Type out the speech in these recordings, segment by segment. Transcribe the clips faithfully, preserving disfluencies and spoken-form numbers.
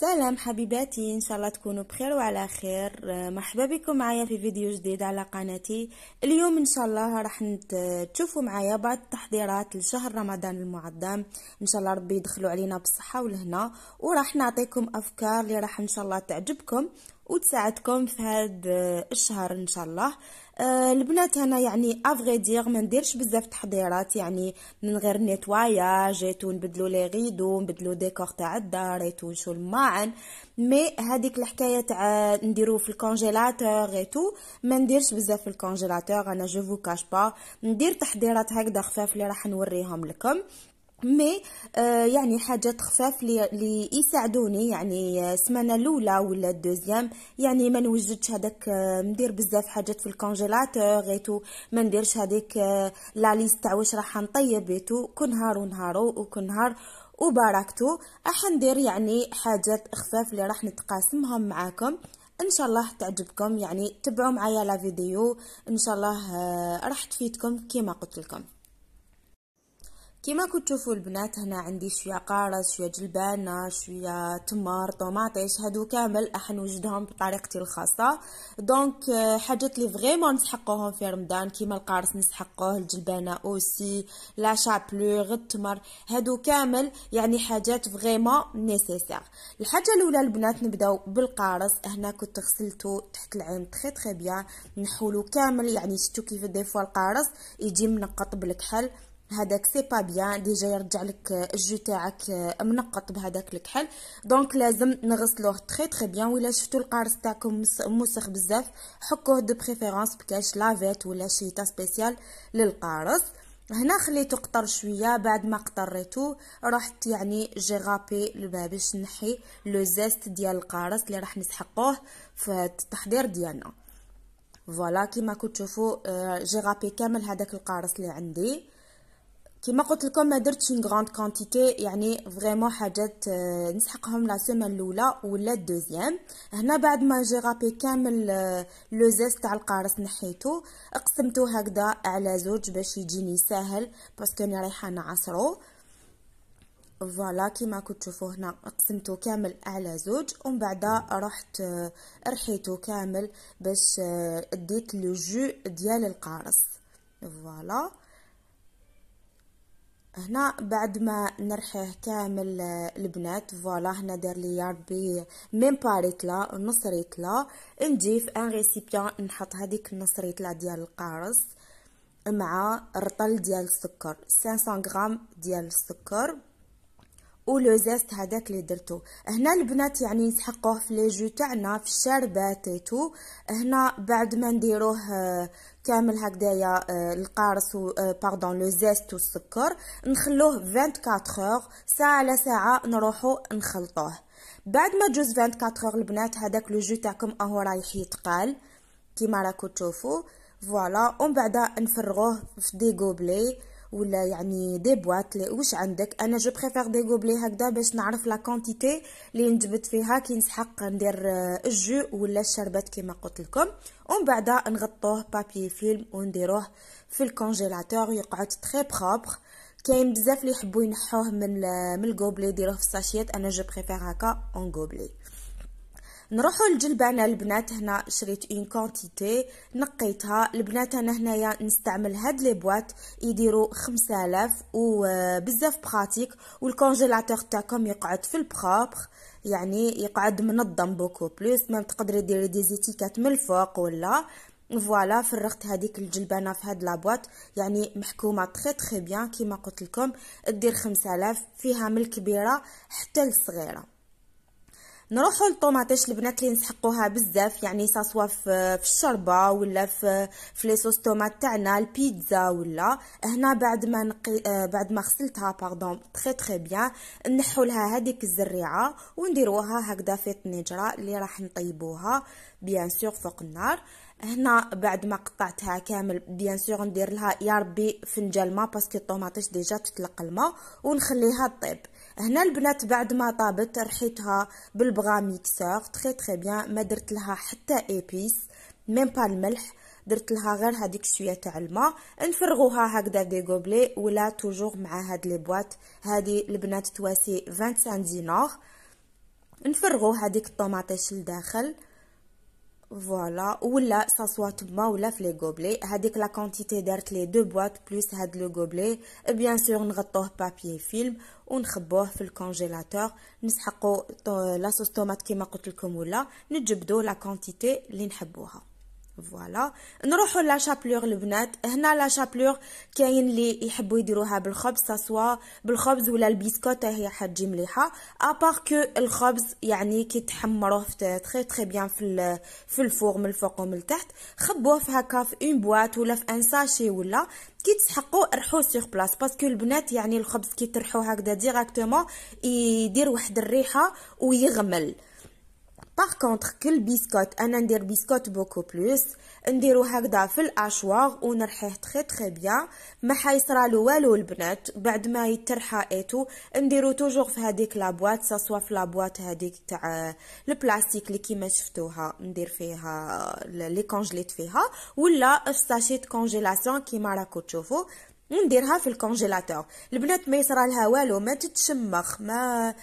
سلام حبيباتي، ان شاء الله تكونوا بخير وعلى خير. مرحبا بكم معايا في فيديو جديد على قناتي. اليوم ان شاء الله راح تشوفوا معايا بعض التحضيرات لشهر رمضان المعظم، ان شاء الله ربي يدخلوا علينا بالصحه والهنا، وراح نعطيكم افكار اللي راح ان شاء الله تعجبكم وتساعدكم في هذا الشهر ان شاء الله. أه البنات هنا يعني افغي دير ما نديرش بزاف تحضيرات، يعني من غير نيتواياج ايتو نبدلو لي غيدو، نبدلو ديكور تاع الدار ايتو نشو الماعن، مي هذيك الحكايه تاع نديرو في الكونجيلاتور ايتو ما نديرش بزاف في الكونجيلاتور. انا جو فو كاش با ندير تحضيرات هكذا خفاف اللي راح نوريهم لكم، مي آه يعني حاجات خفاف لي يساعدوني يعني السمانه الاولى ولا الدوزيام، يعني ما نوجدش هذاك آه ندير بزاف حاجات في الكونجيلاتور غيتو، ما نديرش هذيك آه لا ليست تاع واش راح نطيب غيتو كل نهار ونهارو وكل نهار وباركتو. راح ندير يعني حاجات خفاف اللي راح نتقاسمهم معاكم، ان شاء الله تعجبكم. يعني تبعوا معايا لا فيديو ان شاء الله آه راح تفيدكم كيما قلت لكم. كما كنت تشوفوا البنات هنا عندي شويه قارص، شويه جلبانه، شويه تمر، طوماطيش، هادو كامل راح نوجدهم بطريقتي الخاصه. دونك حاجات لي فريمون نسحقوهم في رمضان كيما القارص نسحقوه، الجلبانه اوسي، لا شابلور، التمر، هادو كامل يعني حاجات فريمون نيسيسير. الحاجه الاولى البنات نبداو بالقارص. هنا كنت غسلته تحت العين تري تري بيان، نحولو كامل، يعني شفتو كيف دي فوا القارص يجي منقط بالكحل، هذاك سي با بيان، ديجا يرجع لك الجو تاعك منقط بهذاك الكحل. دونك لازم نغسلوه تري تري بيان، ولا شفتوا القارص تاعكم موسخ بزاف حكوه دو بريفيرونس بكاش لافيت ولا شي تا سبيسيال للقارص. هنا خليته قطر شويه، بعد ما قطريته رحت يعني جي غابي باش نحي لو زيست ديال القارص اللي راح نسحقوه في التحضير ديالنا. فوالا كيما كنتو تشوفوا جي غابي كامل هذاك القارص اللي عندي. كما قلت لكم ما درتش ان غراند كونتيتي، يعني فريمون حاجات نسحقهم لا سيمين الاولى ولا الدوزيام. هنا بعد ما جي غابي كامل لو زيست تاع القارص نحيته، قسمته هكذا على زوج باش يجيني ساهل باسكو انا رايحه نعصرو. فوالا كيما كنت تشوفوا هنا قسمته كامل على زوج، ومن بعد رحت رحيته كامل باش اديت لو جو ديال القارص. فوالا هنا بعد ما نرحيه كامل البنات، فوالا هنا دار لي يا ربي ميم با ريتلا، نص ريتلا، نجي في ان ريسيبيان نحط هذيك النص ريتلا ديال القارص مع رطل ديال السكر، خمسمية غرام ديال السكر ولو زيست هذاك اللي درتو. هنا البنات يعني نسحقوه في لي جو تاعنا في الشربات ايتو. هنا بعد ما نديروه كامل هكذايا القارص باردون لو زيست والسكر نخلوه أربعة وعشرين اور، ساعه على ساعه نروحو نخلطوه. بعد ما تجوز أربعة وعشرين اور البنات هذاك لو جو تاعكم اهو رايح يتقال كيما راكم تشوفوا. فوالا ومن بعد نفرغوه في دي غوبلي ولا يعني دي بواط لي واش عندك. انا جو بريفير دي غوبلي هكذا باش نعرف لا كونتيتي اللي نجبد فيها كي نسحق ندير الجو ولا الشربات كما قلت لكم. ومن بعد نغطوه بابي فيلم ونديروه في الكونجيلاتور يقعد تري بروبر. كاين بزاف اللي يحبوا ينحوه من من الغوبلي يديروه في الساشيات، انا جو بريفير هكا اون غوبلي. نروحوا للجلبانه البنات. هنا شريت اون كونتيتي نقيتها البنات. انا هنايا نستعمل هاد لي بواط يديروا خمسة آلاف وبزاف براتيك، والكونجيلاتور تاعكم يقعد في البروبر يعني يقعد منظم بوكو بلوس، ما تقدري ديري دي زيتيكات من الفوق ولا. فوالا فرغت هذيك الجلبانه في هاد لا بواط، يعني محكومه تري تري بيان كيما قلت لكم، دير خمسة آلاف فيها من الكبيره حتى للصغيره. نروحوا للطوماطيش البنات اللي نسحقوها بزاف، يعني سواء في الشوربه ولا في في لي صوص طوماط تاعنا البيتزا ولا. هنا بعد ما نقي بعد ما غسلتها باردون تري تري بيان، نحو لها هذيك الزريعه ونديروها هكذا في الطنجره اللي راح نطيبوها بيان سور فوق النار. هنا بعد ما قطعتها كامل بيان سور ندير لها يا ربي فنجان ما باسكو الطوماطيش ديجا تطلق الماء ونخليها طيب. هنا البنات بعد ما طابت رحيتها بالبغا ميكسور تري تري بيان، ما درت لها حتى ايبيس ميم با الملح، درت لها غير هذيك شويه تاع الماء. نفرغوها هكذا في غوبلي ولا توجور مع هاد لي بواط هادي البنات تواسي خمسة وعشرين دينار. نفرغو هذيك الطوماطيش لداخل فوالا ولا ساسوا تما ولا في لي غوبلي. هذيك لا كونتيتي دارت لي دو بواط بلوس هاد لو غوبلي. بيان سور نغطوه بابي فيلم ونخبوه في الكونجيلاتور، نسحقو لا صوص طوماط كيما قلت لكم ولا نجبدو لا كونتيتي اللي نحبوها. فوالا نروحو لا شابلور البنات. هنا لا شابلور كاين اللي يحبوا يديروها بالخبز، ساسوا بالخبز ولا البسكوت هي حتجي مليحه، ابار كو الخبز يعني كي تحمروه تري تري بيان في في الفور من الفوق ومن التحت، خبوه في هكا في اون بواط ولا في ان ساشي ولا كي تسحقوا رحو سيغ بلاص، باسكو البنات يعني الخبز كي ترحوه هكذا ديراكتومون يدير واحد الريحه ويغمل. باغ كونطخ كل بسكوت انا ندير بسكوت بوكو بلوس، نديرو هكذا في الاشواغ ونرحيه تخي تخي بيان، ما حيصرالو والو البنات بعد ما يترحى ايتو. نديرو توجور في هذيك لابواط، ساسوا في لابواط هذيك تاع البلاستيك اللي كيما شفتوها ندير فيها لي كونجليت فيها، ولا في ساشيت كونجيلاسيون كيما راكو تشوفوا، ونديرها في الكونجيلاتور. البنات ما يصرالها والو، ما تتشمخ ما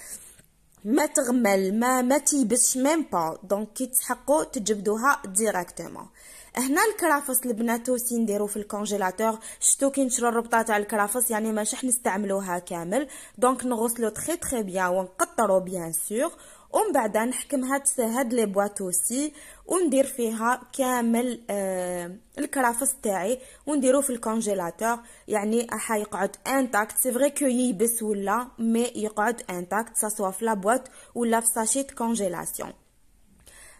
ما تغمل ما ما تيبسش ميم با، دونك كي تسحقوا تجبدوها ديراكتومون. هنا الكرافس البنات اوسي نديرو في الكونجيلاتور، شتو كي نشرو الربطه تاع الكرافس يعني ماشي نستعملوها كامل، دونك نغسلو تري تري بيان ونقطرو بيان سور، ومن بعد نحكمها تسهد لي بواط اوسي وندير فيها كامل آه الكرافس تاعي ونديرو في الكونجيلاتور، يعني راح يقعد انتاكت. سي فري كو يبس ولا مي يقعد انتاكت، ساسوا في لا بواط ولا في ساشيت كونجيلاسيون.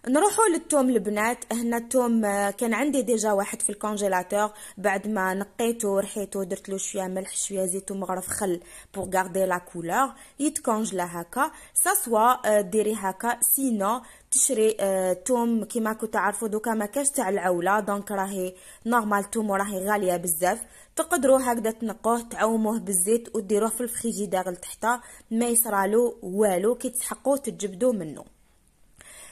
نروحو للثوم البنات. هنا الثوم كان عندي ديجا واحد في الكونجيلاتور، بعد ما نقيتو رحيتو درتلو شويه ملح شويه زيت ومغرف خل بور غاردي لا كولور، يتكونجلا هكا ساسوا ديري هكا. سينو تشري الثوم كيما كنتو تعرفوا دوكا ماكاش تاع العوله، دونك راهي نورمال الثوم وراهي غاليه بزاف، تقدروا هكذا تنقوه تعوموه بالزيت وديروه في الفريجيدير لتحته ما يصرالو والو، كي تسحقوه تجبدو منه.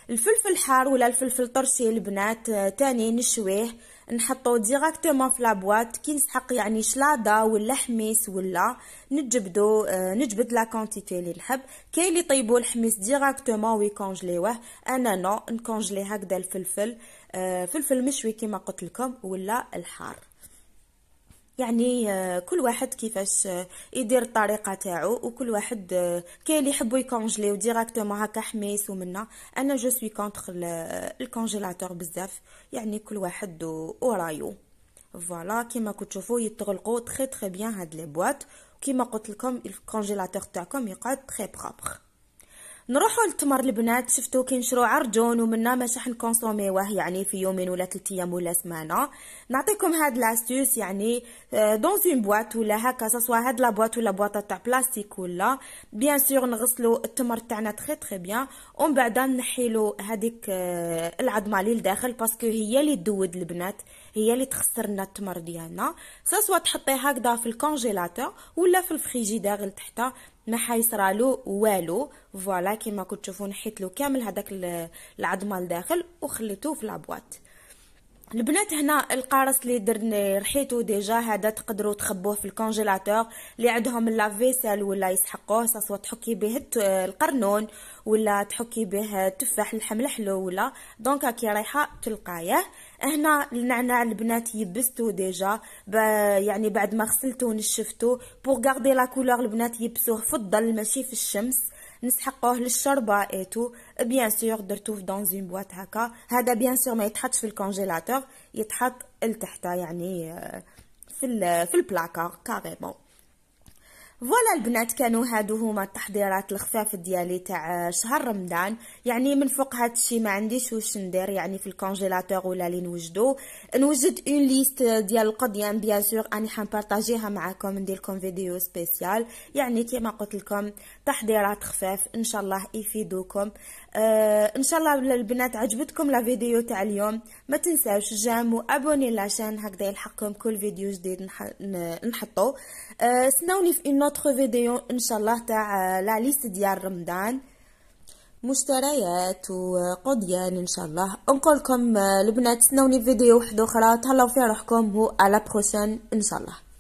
الفلفل حار ولا الفلفل طرشي البنات تاني نشويه نحطو ديراكتومون في لابواط، كي نسحق يعني شلاضه ولا حميس ولا نجبدو نجبد لا كونتيتي اللي نحب. كاين اللي يطيبو الحميس ديراكتومون ويكونجليوه، انا نو نكونجلي هكذا الفلفل، فلفل مشوي كيما قلت لكم ولا الحار، يعني كل واحد كيفاش يدير الطريقه تاعو. وكل واحد كاين اللي يحبوا يكونجليو ديراكتومون هكا حميس ومنا، انا جو سوي كونطخ الكونجيلاتور بزاف، يعني كل واحد ورايو. فوالا كيما كنتو تشوفوا يتغلقوا تري تري بيان هاد لي بواط، كيما قلت لكم الكونجيلاتور تاعكم يقعد تري بروبر. نروحوا للتمر البنات. شفتو كي نشرو عرجون ومنا ماشي حنكونسوميوه يعني في يومين ولا ثلاث ايام ولا سمانه، نعطيكم هاد لاستيوس يعني دون اون بواط ولا هكا ساسوا هاد لا بواط ولا بواطه تاع بلاستيك ولا. بيان سور نغسلو التمر تاعنا تري تري بيان، ومن بعد نحيلو هذيك العظمه اللي لداخل، باسكو هي اللي تدود البنات، هي اللي تخسر لنا التمر ديالنا. ساسوا تحطيه هكذا في الكونجيلاتور ولا في الفريجيدير لتحت ما حيصرالو والو. فوالا كيما كنتو تشوفوا نحيتلو كامل هذاك العظمه لداخل وخليتوه في لابواط. البنات هنا القارص اللي درني رحيتو ديجا هذا تقدروا تخبوه في الكونجيلاتور، اللي عندهم لافيسال ولا يسحقوه ساسوا تحكي به القرنون ولا تحكي به التفاح الحمل حلو ولا، دونك كي رايحه تلقايه. هنا النعناع البنات يبستو ديجا يعني بعد ما غسلتو ونشفتو بور غاردي لا كولور البنات، يبسوه في الظل ماشي في الشمس، نسحقوه للشربه ايتو. بيان سور درتوه في دون اون بواط هكا، هذا بيان سور ما يتحطش في الكونجيلاتور، يتحط لتحت يعني في ال في البلاكار كاريمون. فوالا البنات كانوا هادو هما التحضيرات الخفاف ديالي تاع شهر رمضان. يعني من فوق هادشي ما عنديش واش ندير يعني في الكونجيلاتور ولا لي نوجدو، نوجد اون ليست ديال القضيان بيان سور اني حنبارطاجيها معاكم، ندير لكم فيديو سبيسيال يعني كيما قلت لكم تحضيرات خفاف ان شاء الله يفيدوكم. آه ان شاء الله البنات عجبتكم لا فيديو تاع اليوم، ما تنساوش جام وابوني لاشين هكذا يلحقكم كل فيديو جديد نحطو. آه سناوني في اون autre فيديو ان شاء الله تاع لا ليست ديال رمضان، مشتريات وقضيان ان شاء الله. نقولكم البنات سناوني فيديو وحده اخرى، تهلاو في روحكم و على بروشين ان شاء الله.